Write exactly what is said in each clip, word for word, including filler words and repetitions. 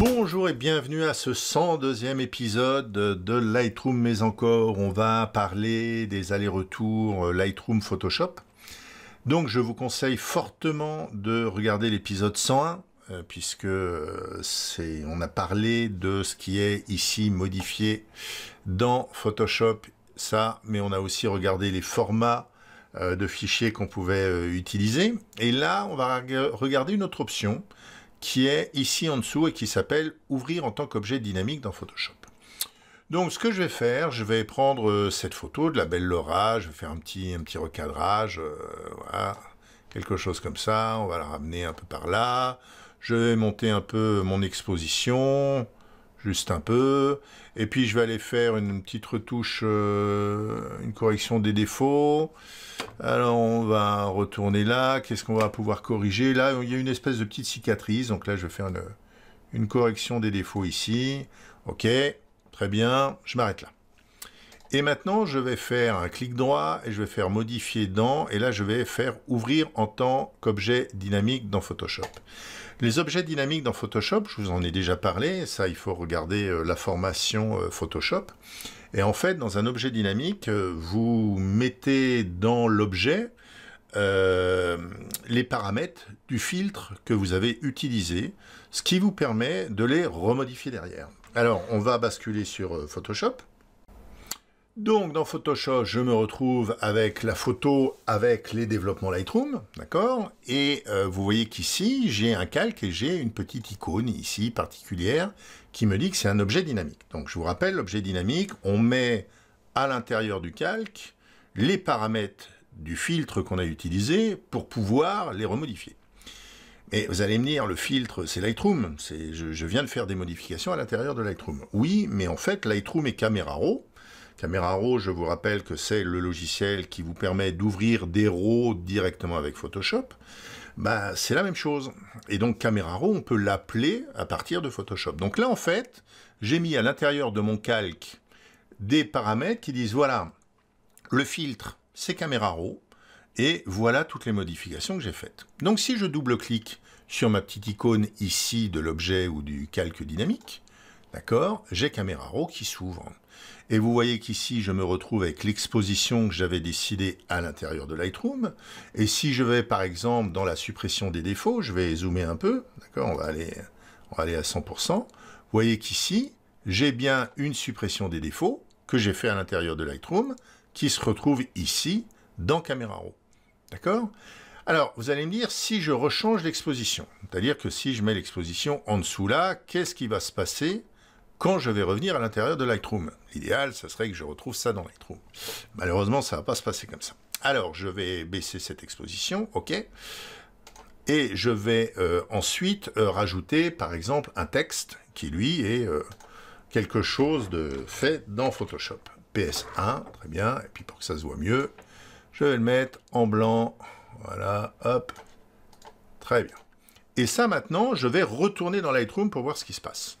Bonjour et bienvenue à ce cent deuxième épisode de Lightroom, mais encore, on va parler des allers-retours Lightroom Photoshop. Donc je vous conseille fortement de regarder l'épisode cent un, euh, puisque c'est, on a parlé de ce qui est ici modifié dans Photoshop, ça, mais on a aussi regardé les formats euh, de fichiers qu'on pouvait euh, utiliser. Et là, on va regarder une autre option, qui est ici en dessous et qui s'appelle « Ouvrir en tant qu'objet dynamique dans Photoshop ». Donc, ce que je vais faire, je vais prendre cette photo de la belle Laura, je vais faire un petit, un petit recadrage, euh, voilà, quelque chose comme ça, on va la ramener un peu par là, je vais monter un peu mon exposition, juste un peu, et puis je vais aller faire une petite retouche, euh, une correction des défauts. Alors on va retourner là, qu'est-ce qu'on va pouvoir corriger? Là il y a une espèce de petite cicatrice, donc là je vais faire une, une correction des défauts ici. Ok, très bien, je m'arrête là. Et maintenant je vais faire un clic droit et je vais faire modifier dans, et là je vais faire ouvrir en tant qu'objet dynamique dans Photoshop. Les objets dynamiques dans Photoshop, je vous en ai déjà parlé, ça il faut regarder la formation Photoshop. Et en fait, dans un objet dynamique, vous mettez dans l'objet euh, les paramètres du filtre que vous avez utilisé, ce qui vous permet de les remodifier derrière. Alors, on va basculer sur Photoshop. Donc, dans Photoshop, je me retrouve avec la photo avec les développements Lightroom, d'accord? Et euh, vous voyez qu'ici, j'ai un calque et j'ai une petite icône ici particulière qui me dit que c'est un objet dynamique. Donc, je vous rappelle, l'objet dynamique, on met à l'intérieur du calque les paramètres du filtre qu'on a utilisé pour pouvoir les remodifier. Mais vous allez me dire, le filtre, c'est Lightroom. C'est, je, je viens de faire des modifications à l'intérieur de Lightroom. Oui, mais en fait, Lightroom et Camera Raw. Camera Raw, je vous rappelle que c'est le logiciel qui vous permet d'ouvrir des RAW directement avec Photoshop. Bah, c'est la même chose. Et donc, Camera Raw, on peut l'appeler à partir de Photoshop. Donc là, en fait, j'ai mis à l'intérieur de mon calque des paramètres qui disent, voilà, le filtre, c'est Camera Raw. Et voilà toutes les modifications que j'ai faites. Donc, si je double-clique sur ma petite icône ici de l'objet ou du calque dynamique, d'accord, j'ai Camera Raw qui s'ouvre. Et vous voyez qu'ici, je me retrouve avec l'exposition que j'avais décidée à l'intérieur de Lightroom. Et si je vais, par exemple, dans la suppression des défauts, je vais zoomer un peu. D'accord, on va aller, on va aller à cent pour cent. Vous voyez qu'ici, j'ai bien une suppression des défauts que j'ai fait à l'intérieur de Lightroom, qui se retrouve ici, dans Camera Raw. D'accord? Alors, vous allez me dire, si je rechange l'exposition, c'est-à-dire que si je mets l'exposition en dessous là, qu'est-ce qui va se passer quand je vais revenir à l'intérieur de Lightroom? L'idéal, ça serait que je retrouve ça dans Lightroom. Malheureusement, ça ne va pas se passer comme ça. Alors, je vais baisser cette exposition, ok. Et je vais euh, ensuite euh, rajouter, par exemple, un texte qui, lui, est euh, quelque chose de fait dans Photoshop. P S un, très bien. Et puis, pour que ça se voit mieux, je vais le mettre en blanc. Voilà, hop. Très bien. Et ça, maintenant, je vais retourner dans Lightroom pour voir ce qui se passe.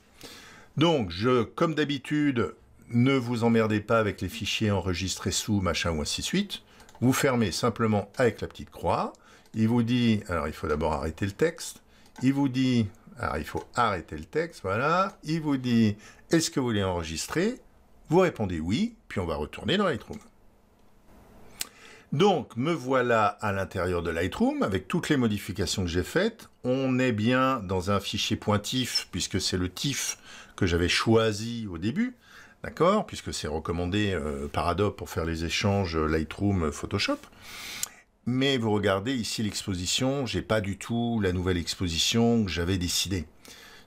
Donc, je, comme d'habitude, ne vous emmerdez pas avec les fichiers enregistrés sous, machin, ou ainsi de suite. Vous fermez simplement avec la petite croix. Il vous dit... Alors, il faut d'abord arrêter le texte. Il vous dit... Alors, il faut arrêter le texte, voilà. Il vous dit, est-ce que vous voulez enregistrer? Vous répondez oui, puis on va retourner dans Lightroom. Donc, me voilà à l'intérieur de Lightroom, avec toutes les modifications que j'ai faites. On est bien dans un fichier pointif, puisque c'est le TIFF que j'avais choisi au début, d'accord, puisque c'est recommandé euh, par Adobe pour faire les échanges Lightroom Photoshop. Mais vous regardez ici l'exposition, j'ai pas du tout la nouvelle exposition que j'avais décidée.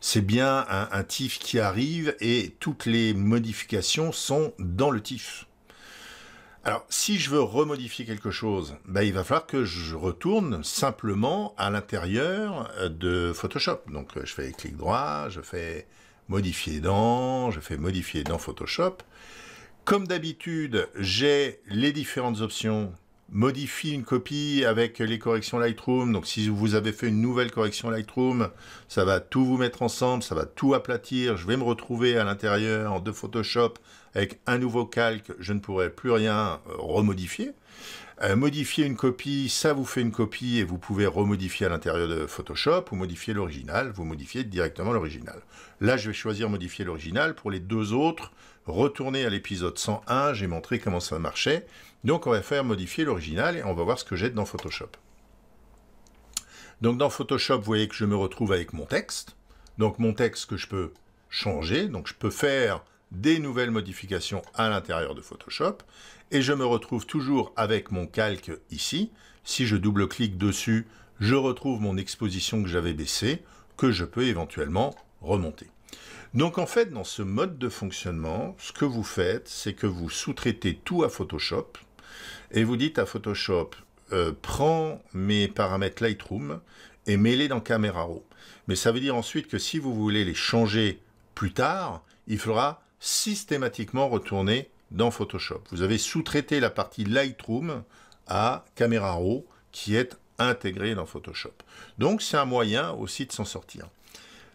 C'est bien un, un TIFF qui arrive et toutes les modifications sont dans le TIFF. Alors, si je veux remodifier quelque chose, ben, il va falloir que je retourne simplement à l'intérieur de Photoshop. Donc, je fais clic droit, je fais modifier dans, je fais modifier dans Photoshop. Comme d'habitude, j'ai les différentes options. Modifie une copie avec les corrections Lightroom. Donc, si vous avez fait une nouvelle correction Lightroom, ça va tout vous mettre ensemble, ça va tout aplatir. Je vais me retrouver à l'intérieur de Photoshop avec un nouveau calque, je ne pourrai plus rien remodifier. Euh, modifier une copie, ça vous fait une copie et vous pouvez remodifier à l'intérieur de Photoshop ou modifier l'original, vous modifiez directement l'original. Là, je vais choisir modifier l'original. Pour les deux autres, retourner à l'épisode cent un, j'ai montré comment ça marchait. Donc, on va faire modifier l'original et on va voir ce que j'ai dans Photoshop. Donc, dans Photoshop, vous voyez que je me retrouve avec mon texte. Donc, mon texte que je peux changer. Donc, je peux faire des nouvelles modifications à l'intérieur de Photoshop. Et je me retrouve toujours avec mon calque ici. Si je double-clique dessus, je retrouve mon exposition que j'avais baissée, que je peux éventuellement remonter. Donc en fait, dans ce mode de fonctionnement, ce que vous faites, c'est que vous sous-traitez tout à Photoshop. Et vous dites à Photoshop, euh, prends mes paramètres Lightroom et mets-les dans Camera Raw. Mais ça veut dire ensuite que si vous voulez les changer plus tard, il faudra systématiquement retourner dans Photoshop. Vous avez sous-traité la partie Lightroom à Camera Raw qui est intégrée dans Photoshop. Donc c'est un moyen aussi de s'en sortir.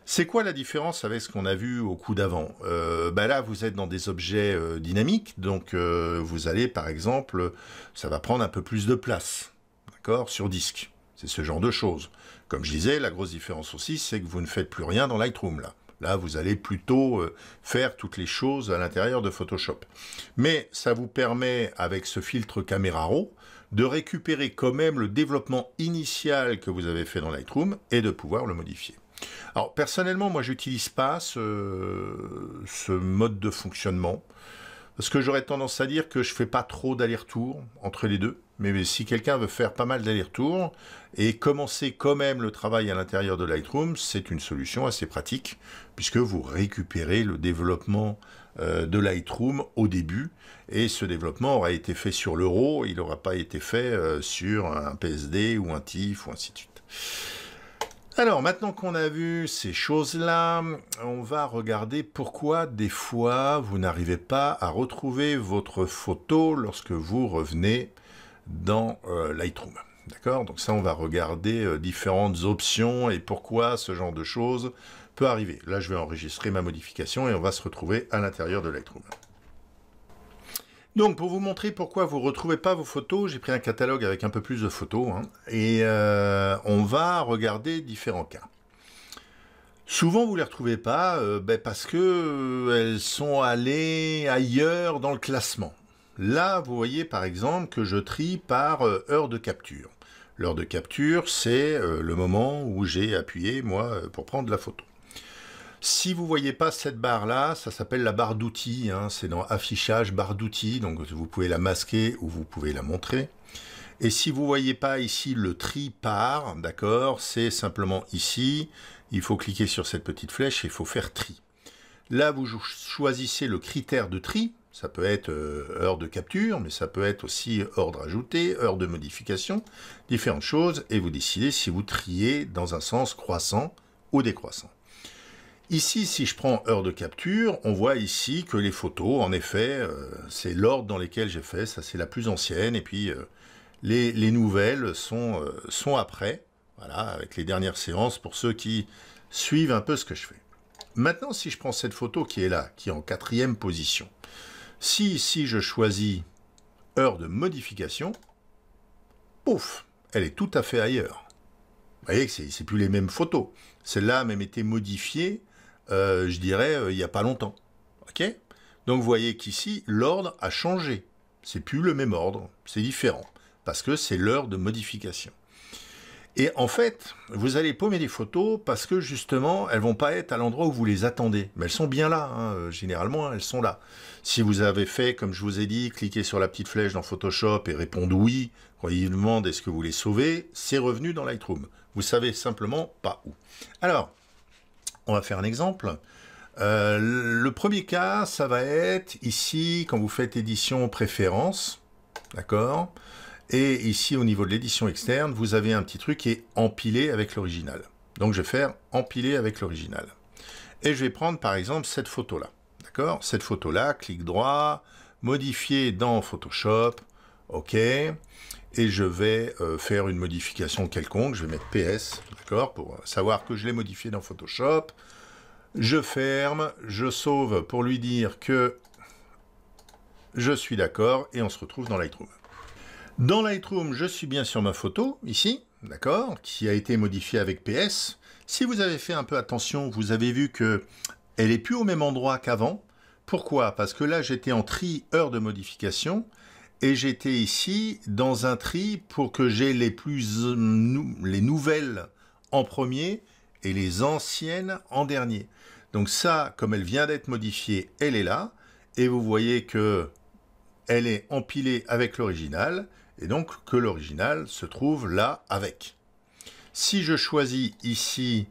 C'est quoi la différence avec ce qu'on a vu au coup d'avant? euh, ben là, vous êtes dans des objets euh, dynamiques, donc euh, vous allez, par exemple, ça va prendre un peu plus de place, d'accord, sur disque. C'est ce genre de choses. Comme je disais, la grosse différence aussi, c'est que vous ne faites plus rien dans Lightroom, là. Là, vous allez plutôt faire toutes les choses à l'intérieur de Photoshop. Mais ça vous permet, avec ce filtre Camera Raw, de récupérer quand même le développement initial que vous avez fait dans Lightroom et de pouvoir le modifier. Alors, personnellement, moi, je n'utilise pas ce, ce mode de fonctionnement parce que j'aurais tendance à dire que je ne fais pas trop d'aller-retour entre les deux. Mais si quelqu'un veut faire pas mal d'allers-retours et commencer quand même le travail à l'intérieur de Lightroom, c'est une solution assez pratique puisque vous récupérez le développement de Lightroom au début et ce développement aura été fait sur le RAW, il n'aura pas été fait sur un P S D ou un TIFF ou ainsi de suite. Alors, maintenant qu'on a vu ces choses-là, on va regarder pourquoi des fois vous n'arrivez pas à retrouver votre photo lorsque vous revenez dans euh, Lightroom, d'accord? Donc ça, on va regarder euh, différentes options et pourquoi ce genre de choses peut arriver. Là, je vais enregistrer ma modification et on va se retrouver à l'intérieur de Lightroom. Donc, pour vous montrer pourquoi vous ne retrouvez pas vos photos, j'ai pris un catalogue avec un peu plus de photos, hein, et euh, on va regarder différents cas. Souvent, vous ne les retrouvez pas euh, ben, parce que euh, elles sont allées ailleurs dans le classement. Là, vous voyez par exemple que je trie par euh, heure de capture. L'heure de capture, c'est euh, le moment où j'ai appuyé, moi, pour prendre la photo. Si vous ne voyez pas cette barre-là, ça s'appelle la barre d'outils. Hein, c'est dans affichage, barre d'outils. Donc, vous pouvez la masquer ou vous pouvez la montrer. Et si vous ne voyez pas ici le tri par, d'accord, c'est simplement ici. Il faut cliquer sur cette petite flèche et il faut faire tri. Là, vous choisissez le critère de tri. Ça peut être heure de capture, mais ça peut être aussi ordre ajouté, heure de modification, différentes choses. Et vous décidez si vous triez dans un sens croissant ou décroissant. Ici, si je prends heure de capture, on voit ici que les photos, en effet, c'est l'ordre dans lequel j'ai fait. Ça, c'est la plus ancienne. Et puis, les, les nouvelles sont, sont après. Voilà, avec les dernières séances pour ceux qui suivent un peu ce que je fais. Maintenant, si je prends cette photo qui est là, qui est en quatrième position, si ici je choisis heure de modification, pouf, elle est tout à fait ailleurs. Vous voyez que ce n'est plus les mêmes photos. Celle-là a même été modifiée, euh, je dirais, euh, il n'y a pas longtemps. Okay ? Donc vous voyez qu'ici, l'ordre a changé. Ce n'est plus le même ordre, c'est différent, parce que c'est l'heure de modification. Et en fait, vous allez paumer des photos parce que justement, elles ne vont pas être à l'endroit où vous les attendez. Mais elles sont bien là, hein. Généralement, elles sont là. Si vous avez fait, comme je vous ai dit, cliquer sur la petite flèche dans Photoshop et répondre oui, quand il demande est-ce que vous voulez sauver, c'est revenu dans Lightroom. Vous savez simplement pas où. Alors, on va faire un exemple. Euh, le premier cas, ça va être ici, quand vous faites édition préférence, d'accord ? Et ici, au niveau de l'édition externe, vous avez un petit truc qui est empilé avec l'original. Donc, je vais faire empiler avec l'original. Et je vais prendre, par exemple, cette photo-là. D'accord? Cette photo-là, clic droit, modifier dans Photoshop. OK. Et je vais euh, faire une modification quelconque. Je vais mettre P S, d'accord, pour savoir que je l'ai modifié dans Photoshop. Je ferme, je sauve pour lui dire que je suis d'accord. Et on se retrouve dans Lightroom. Dans Lightroom, je suis bien sur ma photo, ici, d'accord, qui a été modifiée avec P S. Si vous avez fait un peu attention, vous avez vu qu'elle n'est plus au même endroit qu'avant. Pourquoi? Parce que là, j'étais en tri heure de modification et j'étais ici dans un tri pour que j'ai les plus les nouvelles en premier et les anciennes en dernier. Donc ça, comme elle vient d'être modifiée, elle est là. Et vous voyez que elle est empilée avec l'original et donc que l'original se trouve là avec. Si je choisis ici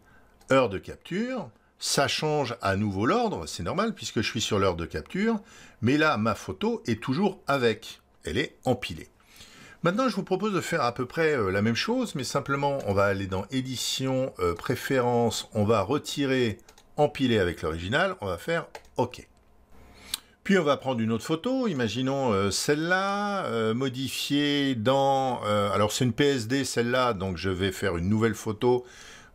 heure de capture, ça change à nouveau l'ordre, c'est normal puisque je suis sur l'heure de capture, mais là ma photo est toujours avec, elle est empilée. Maintenant je vous propose de faire à peu près euh, la même chose, mais simplement on va aller dans édition, euh, préférences, on va retirer empiler avec l'original, on va faire OK. Puis on va prendre une autre photo, imaginons euh, celle-là, euh, modifiée dans, euh, alors c'est une P S D celle-là, donc je vais faire une nouvelle photo,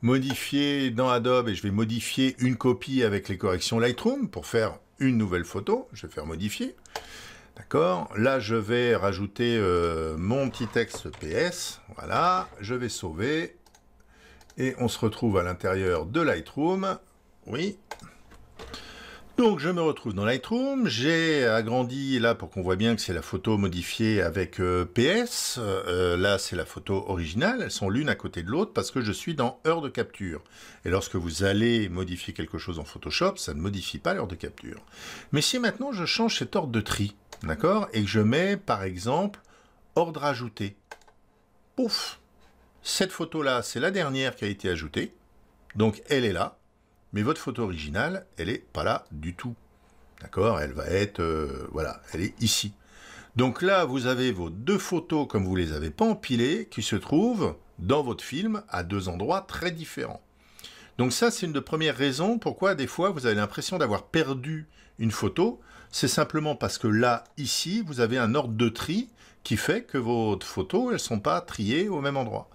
modifier dans Adobe et je vais modifier une copie avec les corrections Lightroom pour faire une nouvelle photo. Je vais faire modifier. D'accord. Là, je vais rajouter euh, mon petit texte P S. Voilà. Je vais sauver. Et on se retrouve à l'intérieur de Lightroom. Oui. Donc, je me retrouve dans Lightroom. J'ai agrandi là pour qu'on voit bien que c'est la photo modifiée avec euh, P S. Euh, là, c'est la photo originale. Elles sont l'une à côté de l'autre parce que je suis dans heure de capture. Et lorsque vous allez modifier quelque chose en Photoshop, ça ne modifie pas l'heure de capture. Mais si maintenant je change cet ordre de tri, d'accord, et que je mets par exemple ordre ajouté, pouf, cette photo-là, c'est la dernière qui a été ajoutée. Donc, elle est là. Mais votre photo originale, elle n'est pas là du tout. D'accord? Elle va être... Euh, voilà, elle est ici. Donc là, vous avez vos deux photos, comme vous ne les avez pas empilées, qui se trouvent dans votre film à deux endroits très différents. Donc ça, c'est une des premières raisons pourquoi, des fois, vous avez l'impression d'avoir perdu une photo. C'est simplement parce que là, ici, vous avez un ordre de tri qui fait que vos photos, elles ne sont pas triées au même endroit.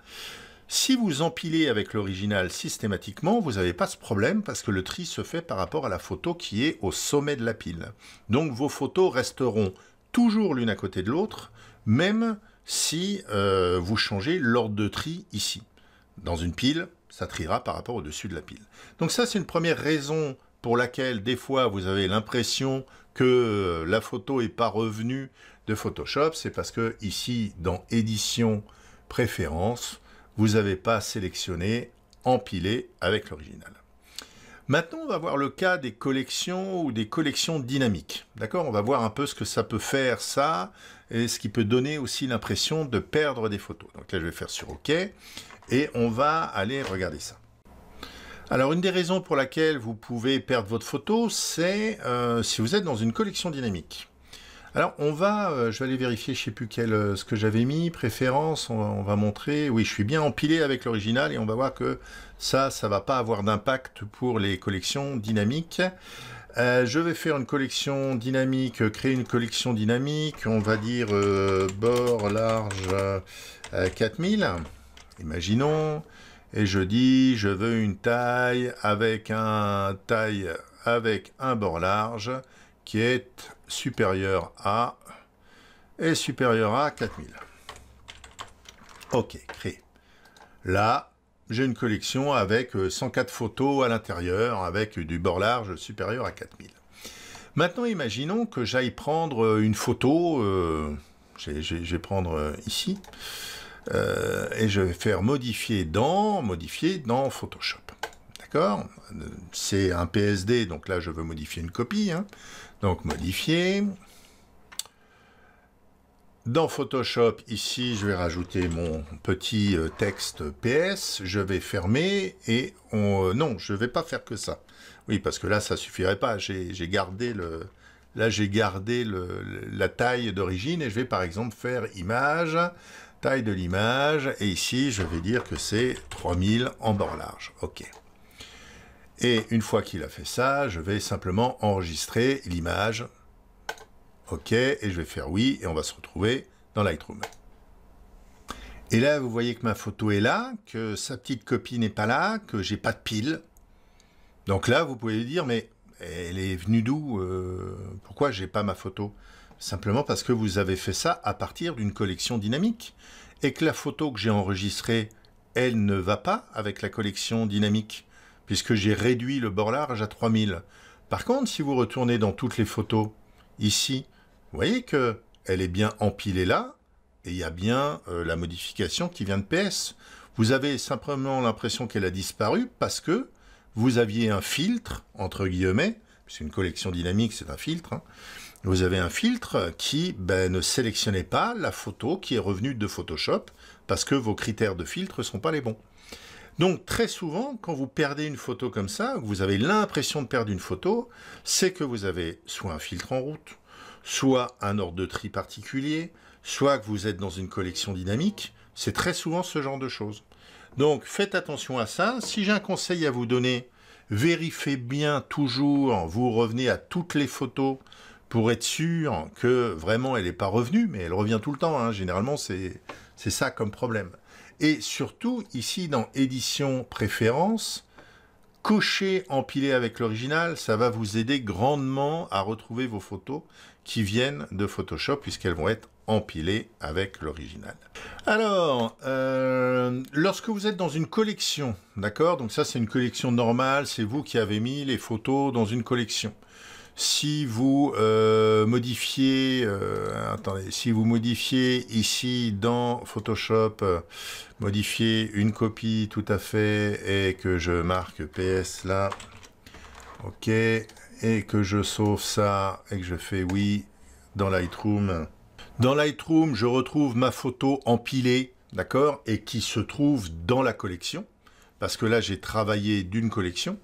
Si vous empilez avec l'original systématiquement, vous n'avez pas ce problème parce que le tri se fait par rapport à la photo qui est au sommet de la pile. Donc vos photos resteront toujours l'une à côté de l'autre, même si euh, vous changez l'ordre de tri ici. Dans une pile, ça triera par rapport au-dessus de la pile. Donc ça, c'est une première raison pour laquelle des fois vous avez l'impression que la photo n'est pas revenue de Photoshop. C'est parce que ici, dans édition, préférences, vous n'avez pas sélectionné, empilé avec l'original. Maintenant, on va voir le cas des collections ou des collections dynamiques. D'accord? On va voir un peu ce que ça peut faire, ça, et ce qui peut donner aussi l'impression de perdre des photos. Donc là, je vais faire sur OK, et on va aller regarder ça. Alors, une des raisons pour laquelle vous pouvez perdre votre photo, c'est euh, si vous êtes dans une collection dynamique. Alors on va, euh, je vais aller vérifier, je ne sais plus quel, euh, ce que j'avais mis, préférence, on va, on va montrer, oui je suis bien empilé avec l'original et on va voir que ça, ça ne va pas avoir d'impact pour les collections dynamiques. Euh, je vais faire une collection dynamique, créer une collection dynamique, on va dire euh, bord large euh, quatre mille, imaginons, et je dis je veux une taille avec un, taille avec un bord large qui est supérieur à et supérieur à quatre mille. OK, créé. Là, j'ai une collection avec cent quatre photos à l'intérieur, avec du bord large supérieur à quatre mille. Maintenant, imaginons que j'aille prendre une photo, euh, je vais prendre ici, euh, et je vais faire modifier dans, modifier dans Photoshop. D'accord? C'est un P S D, donc là, je veux modifier une copie, hein. Donc, modifier. Dans Photoshop, ici, je vais rajouter mon petit texte P S. Je vais fermer et... On... Non, je ne vais pas faire que ça. Oui, parce que là, ça ne suffirait pas. J'ai gardé, le... là, j'ai gardé le... la taille d'origine et je vais, par exemple, faire image, taille de l'image. Et ici, je vais dire que c'est trois mille en bord large. OK. Et une fois qu'il a fait ça, je vais simplement enregistrer l'image. OK, et je vais faire oui, et on va se retrouver dans Lightroom. Et là, vous voyez que ma photo est là, que sa petite copie n'est pas là, que j'ai pas de pile. Donc là, vous pouvez dire, mais elle est venue d'où? Pourquoi j'ai pas ma photo? simplement parce que vous avez fait ça à partir d'une collection dynamique et que la photo que j'ai enregistrée, elle ne va pas avec la collection dynamique puisque j'ai réduit le bord large à trois mille. Par contre, si vous retournez dans toutes les photos, ici, vous voyez qu'elle est bien empilée là et il y a bien euh, la modification qui vient de P S. Vous avez simplement l'impression qu'elle a disparu parce que vous aviez un filtre, entre guillemets, c'est une collection dynamique, c'est un filtre, hein. Vous avez un filtre qui ben, ne sélectionnait pas la photo qui est revenue de Photoshop parce que vos critères de filtre ne sont pas les bons. Donc très souvent, quand vous perdez une photo comme ça, vous avez l'impression de perdre une photo, c'est que vous avez soit un filtre en route, soit un ordre de tri particulier, soit que vous êtes dans une collection dynamique. C'est très souvent ce genre de choses. Donc faites attention à ça. Si j'ai un conseil à vous donner, vérifiez bien toujours, vous revenez à toutes les photos pour être sûr que vraiment elle n'est pas revenue, mais elle revient tout le temps, hein. Généralement c'est c'est ça comme problème. Et surtout, ici dans édition préférence, cocher empiler avec l'original, ça va vous aider grandement à retrouver vos photos qui viennent de Photoshop puisqu'elles vont être empilées avec l'original. Alors, euh, lorsque vous êtes dans une collection, d'accord, donc ça c'est une collection normale, c'est vous qui avez mis les photos dans une collection. Si vous euh, modifiez, euh, attendez, si vous modifiez ici dans Photoshop, euh, modifier une copie tout à fait, et que je marque P S là, ok, et que je sauve ça, et que je fais oui dans Lightroom. Dans Lightroom, je retrouve ma photo empilée, d'accord, et qui se trouve dans la collection, parce que là j'ai travaillé d'une collection.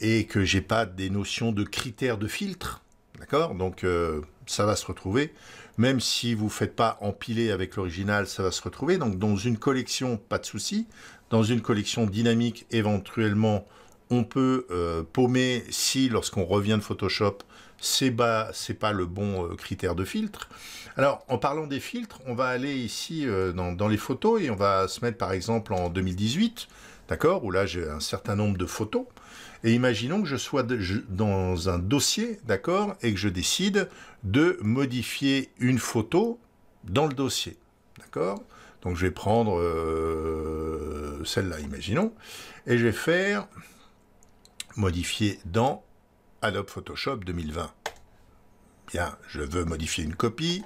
Et que j'ai pas des notions de critères de filtre, d'accord? Donc euh, ça va se retrouver, même si vous faites pas empiler avec l'original, ça va se retrouver. Donc dans une collection, pas de souci. Dans une collection dynamique, éventuellement, on peut euh, paumer si, lorsqu'on revient de Photoshop, c'est pas, c'est pas le bon euh, critère de filtre. Alors, en parlant des filtres, on va aller ici euh, dans, dans les photos et on va se mettre par exemple en deux mille dix-huit, d'accord? Où là, j'ai un certain nombre de photos. Et imaginons que je sois de, je, dans un dossier, d'accord, et que je décide de modifier une photo dans le dossier, d'accord? Donc je vais prendre euh, celle-là, imaginons, et je vais faire modifier dans Adobe Photoshop deux mille vingt. Bien, je veux modifier une copie,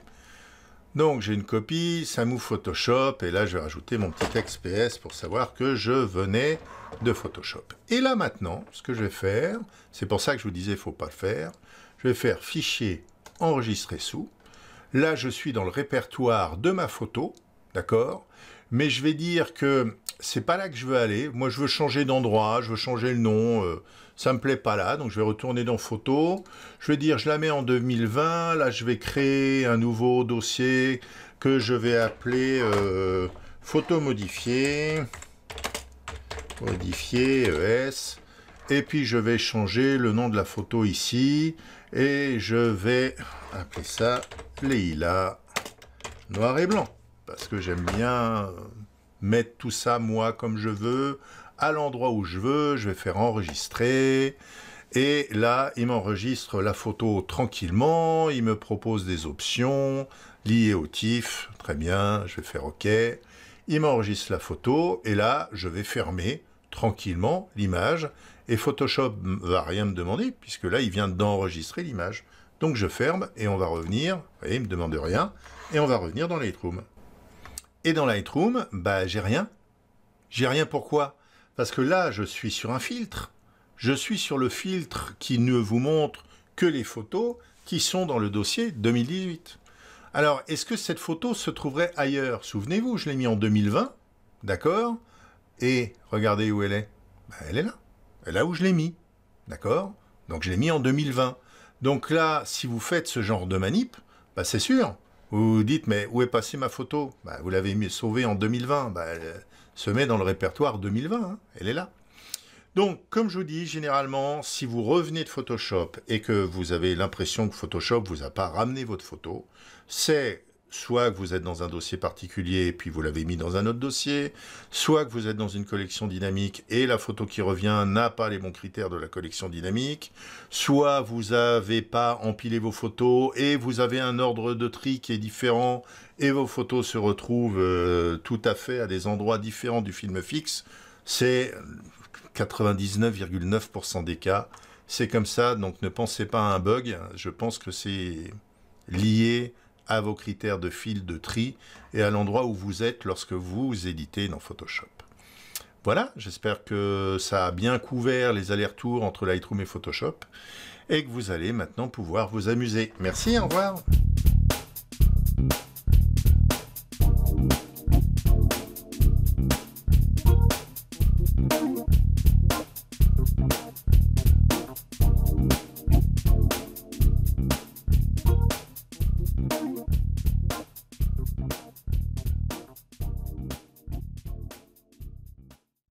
donc j'ai une copie, ça m'ouvre Photoshop, et là je vais rajouter mon petit texte P S pour savoir que je venais de Photoshop. Et là maintenant, ce que je vais faire, c'est pour ça que je vous disais faut pas le faire, je vais faire fichier enregistrer sous, là je suis dans le répertoire de ma photo, d'accord, mais je vais dire que c'est pas là que je veux aller, moi je veux changer d'endroit, je veux changer le nom, euh, ça me plaît pas là, donc je vais retourner dans photo, je vais dire je la mets en deux mille vingt, là je vais créer un nouveau dossier que je vais appeler euh, photo modifiée, modifier, E S, et puis je vais changer le nom de la photo ici, et je vais appeler ça Leila, noir et blanc, parce que j'aime bien mettre tout ça, moi, comme je veux, à l'endroit où je veux, je vais faire enregistrer, et là, il m'enregistre la photo tranquillement, il me propose des options liées au T I F, très bien, je vais faire OK, il m'enregistre la photo, et là, je vais fermer tranquillement l'image, et Photoshop va rien me demander, puisque là, il vient d'enregistrer l'image. Donc, je ferme, et on va revenir, vous voyez, il me demande rien, et on va revenir dans Lightroom. Et dans Lightroom, bah, j'ai rien. J'ai rien, pourquoi? Parce que là, je suis sur un filtre. Je suis sur le filtre qui ne vous montre que les photos qui sont dans le dossier deux mille dix-huit. Alors, est-ce que cette photo se trouverait ailleurs? Souvenez-vous, je l'ai mis en deux mille vingt, d'accord? Et regardez où elle est. Ben, elle est là. Elle est là où je l'ai mis, d'accord? Donc, je l'ai mis en deux mille vingt. Donc là, si vous faites ce genre de manip, ben, c'est sûr. Vous vous dites, mais où est passée ma photo? Ben, vous l'avez sauvée en deux mille vingt. Ben, elle se met dans le répertoire deux mille vingt. Hein. Elle est là. Donc, comme je vous dis, généralement, si vous revenez de Photoshop et que vous avez l'impression que Photoshop ne vous a pas ramené votre photo, c'est soit que vous êtes dans un dossier particulier et puis vous l'avez mis dans un autre dossier, soit que vous êtes dans une collection dynamique et la photo qui revient n'a pas les bons critères de la collection dynamique, soit vous n'avez pas empilé vos photos et vous avez un ordre de tri qui est différent et vos photos se retrouvent euh, tout à fait à des endroits différents du film fixe. C'est quatre-vingt-dix-neuf virgule neuf pour cent des cas. C'est comme ça, donc ne pensez pas à un bug. Je pense que c'est lié à vos critères de fil de tri et à l'endroit où vous êtes lorsque vous éditez dans Photoshop. Voilà, j'espère que ça a bien couvert les allers-retours entre Lightroom et Photoshop et que vous allez maintenant pouvoir vous amuser. Merci, au revoir.